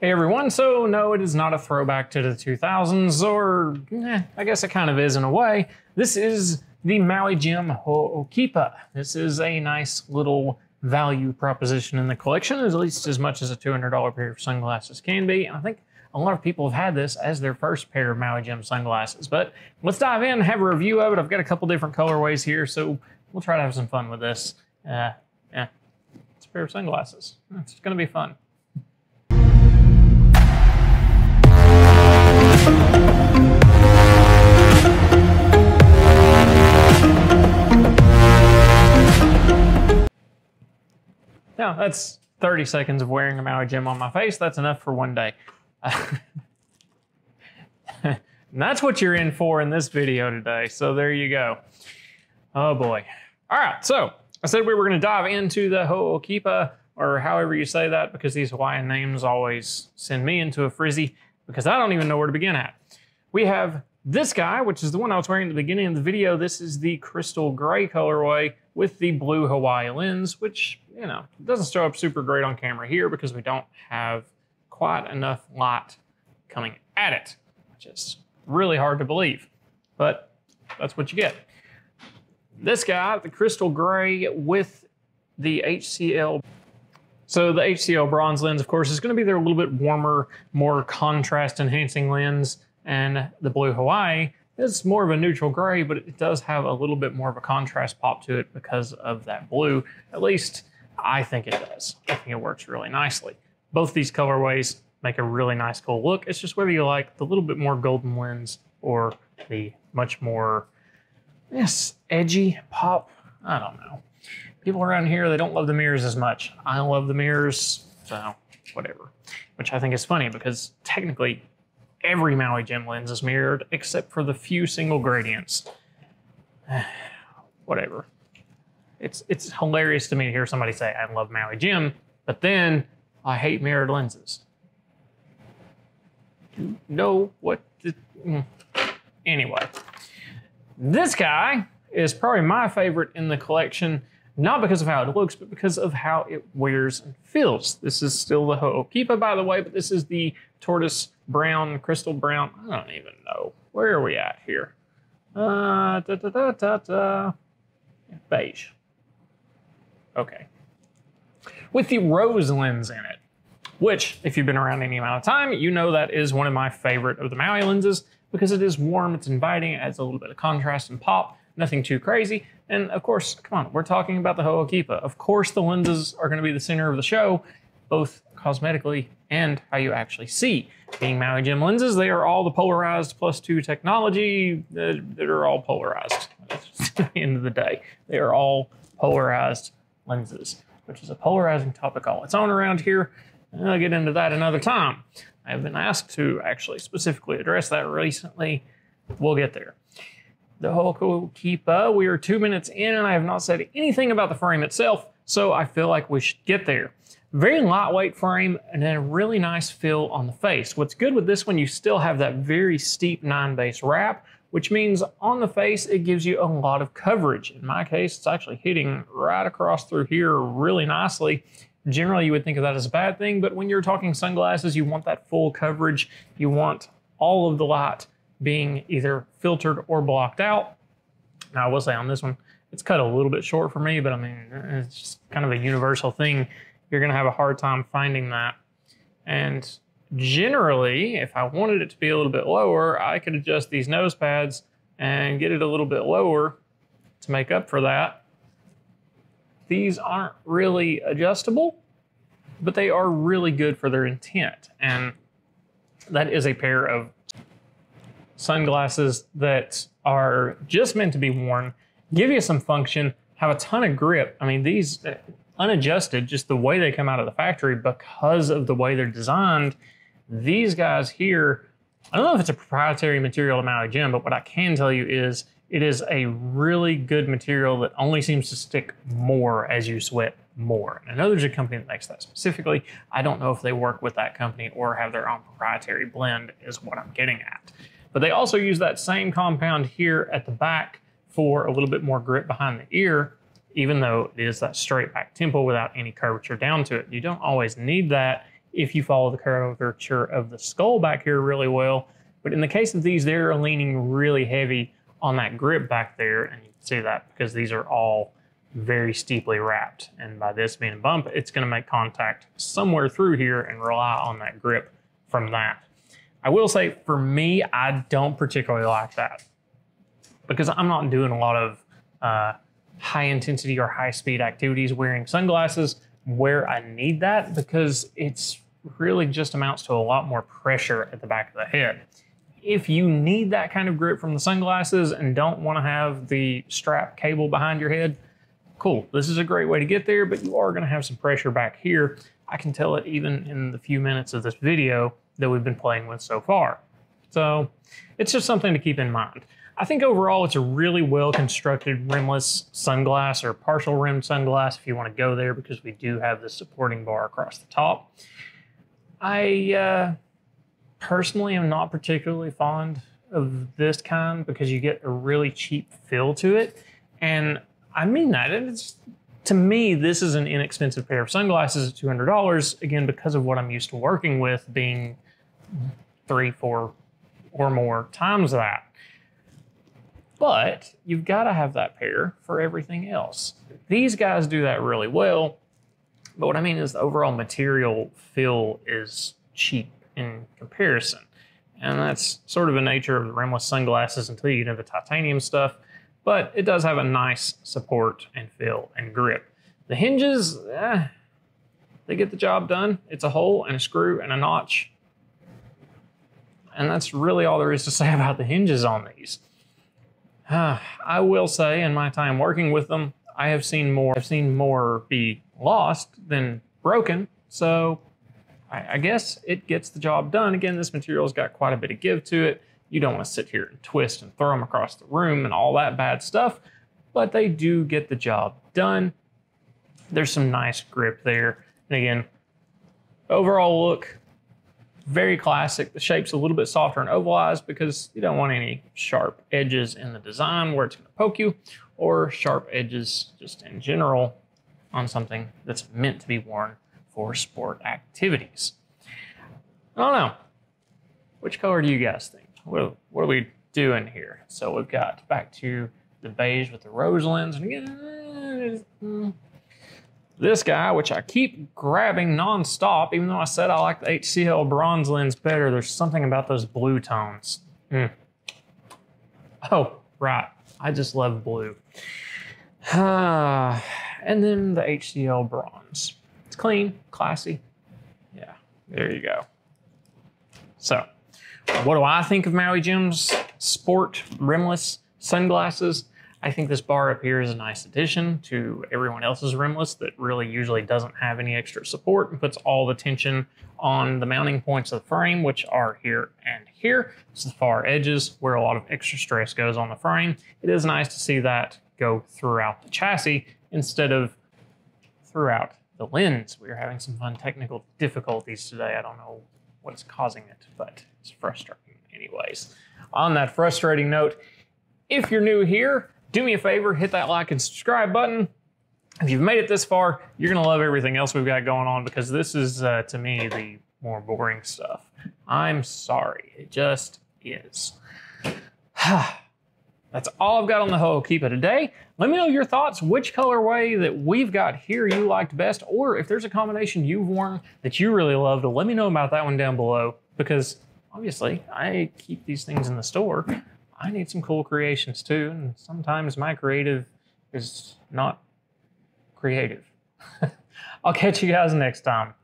Hey everyone, so no, it is not a throwback to the 2000s, or I guess it kind of is in a way. This is the Maui Jim Ho'okipa. This is a nice little value proposition in the collection, at least as much as a $200 pair of sunglasses can be. I think a lot of people have had this as their first pair of Maui Jim sunglasses, but let's dive in and have a review of it. I've got a couple different colorways here, so we'll try to have some fun with this. It's a pair of sunglasses. It's gonna be fun. Now, that's 30 seconds of wearing a Maui Jim on my face. That's enough for one day. And that's what you're in for in this video today. So there you go. Oh boy. All right, so I said we were gonna dive into the Ho'okipa, or however you say that, because these Hawaiian names always send me into a frizzy because I don't even know where to begin at. We have this guy, which is the one I was wearing at the beginning of the video. This is the crystal gray colorway with the blue Hawaii lens, which, you know, doesn't show up super great on camera here because we don't have quite enough light coming at it, which is really hard to believe, but that's what you get. This guy, the crystal gray with the HCL. So the HCL bronze lens, of course, is gonna be their little bit warmer, more contrast enhancing lens, and the blue Hawaii, it's more of a neutral gray, but it does have a little bit more of a contrast pop to it because of that blue. At least I think it does. I think it works really nicely. Both these colorways make a really nice cool look. It's just whether you like the little bit more golden lens or the much more, yes, edgy pop. I don't know. People around here, they don't love the mirrors as much. I love the mirrors, so whatever. Which I think is funny because technically, every Maui Jim lens is mirrored except for the few single gradients. Whatever. It's hilarious to me to hear somebody say, I love Maui Jim, but then I hate mirrored lenses. No, what? Anyway, this guy is probably my favorite in the collection, not because of how it looks, but because of how it wears and feels. This is still the Ho'okipa, by the way, but this is the tortoise brown, crystal brown. I don't even know. Where are we at here? Beige. Okay. With the rose lens in it, which if you've been around any amount of time, you know that is one of my favorite of the Maui lenses because it is warm, it's inviting, it adds a little bit of contrast and pop, nothing too crazy. And of course, come on, we're talking about the Ho'okipa. Of course the lenses are gonna be the center of the show, both cosmetically and how you actually see. Being Maui Jim lenses, they are all the polarized +2 technology that are all polarized. At the end of the day, they are all polarized lenses, which is a polarizing topic all its own around here. And I'll get into that another time. I've been asked to actually specifically address that recently. We'll get there. The Ho'okipa, we are 2 minutes in and I have not said anything about the frame itself, so I feel like we should get there. Very lightweight frame and then a really nice feel on the face. What's good with this one, you still have that very steep 9 base wrap, which means on the face, it gives you a lot of coverage. In my case, it's actually hitting right across through here really nicely. Generally, you would think of that as a bad thing, but when you're talking sunglasses, you want that full coverage. You want all of the light being either filtered or blocked out. Now, I will say on this one, it's cut a little bit short for me, but I mean, it's just kind of a universal thing. You're gonna have a hard time finding that. And generally, if I wanted it to be a little bit lower, I could adjust these nose pads and get it a little bit lower to make up for that. These aren't really adjustable, but they are really good for their intent. And that is a pair of sunglasses that are just meant to be worn, give you some function, have a ton of grip. I mean, these, unadjusted, just the way they come out of the factory because of the way they're designed. These guys here, I don't know if it's a proprietary material to Maui Jim, but what I can tell you is it is a really good material that only seems to stick more as you sweat more. And I know there's a company that makes that specifically. I don't know if they work with that company or have their own proprietary blend is what I'm getting at. But they also use that same compound here at the back for a little bit more grip behind the ear, even though it is that straight back temple without any curvature down to it. You don't always need that if you follow the curvature of the skull back here really well. But in the case of these, they're leaning really heavy on that grip back there, and you can see that because these are all very steeply wrapped, and by this being a bump, it's going to make contact somewhere through here and rely on that grip from that. I will say, for me, I don't particularly like that because I'm not doing a lot of high intensity or high speed activities wearing sunglasses where I need that, because it's really just amounts to a lot more pressure at the back of the head. If you need that kind of grip from the sunglasses and don't want to have the strap cable behind your head, cool, this is a great way to get there, but you are going to have some pressure back here. I can tell it even in the few minutes of this video that we've been playing with so far. So it's just something to keep in mind. I think overall it's a really well constructed rimless sunglass, or partial rimmed sunglass if you want to go there, because we do have this supporting bar across the top. I personally am not particularly fond of this kind because you get a really cheap feel to it. And I mean that. It's, to me, this is an inexpensive pair of sunglasses at $200, again, because of what I'm used to working with being 3, 4 or more times that. But you've got to have that pair for everything else. These guys do that really well. But what I mean is the overall material feel is cheap in comparison. And that's sort of the nature of the rimless sunglasses until you get into the titanium stuff. But it does have a nice support and feel and grip. The hinges, they get the job done. It's a hole and a screw and a notch. And that's really all there is to say about the hinges on these. I will say, in my time working with them, I have seen more, be lost than broken. So I guess it gets the job done. Again, this material's got quite a bit of give to it. You don't want to sit here and twist and throw them across the room and all that bad stuff, but they do get the job done. There's some nice grip there. And again, overall look, very classic. The shape's a little bit softer and ovalized because you don't want any sharp edges in the design where it's going to poke you, or sharp edges just in general on something that's meant to be worn for sport activities. I don't know. Which color do you guys think? What are we doing here? So we've got back to the beige with the rose lens. And again, this guy, which I keep grabbing nonstop, even though I said I like the HCL bronze lens better, there's something about those blue tones. Oh, right. I just love blue. And then the HCL bronze. It's clean, classy. Yeah, there you go. So, what do I think of Maui Jim's sport rimless sunglasses? I think this bar up here is a nice addition to everyone else's rimless that really usually doesn't have any extra support and puts all the tension on the mounting points of the frame, which are here and here. It's the far edges where a lot of extra stress goes on the frame. It is nice to see that go throughout the chassis instead of throughout the lens. We are having some fun technical difficulties today. I don't know what's causing it, but it's frustrating anyways. On that frustrating note, if you're new here, do me a favor, hit that like and subscribe button. If you've made it this far, you're gonna love everything else we've got going on, because this is, to me, the more boring stuff. I'm sorry, it just is. That's all I've got on the Ho'okipa today. Let me know your thoughts, which colorway that we've got here you liked best, or if there's a combination you've worn that you really loved, let me know about that one down below, because obviously I keep these things in the store. I need some cool creations too, and sometimes my creative is not creative. I'll catch you guys next time.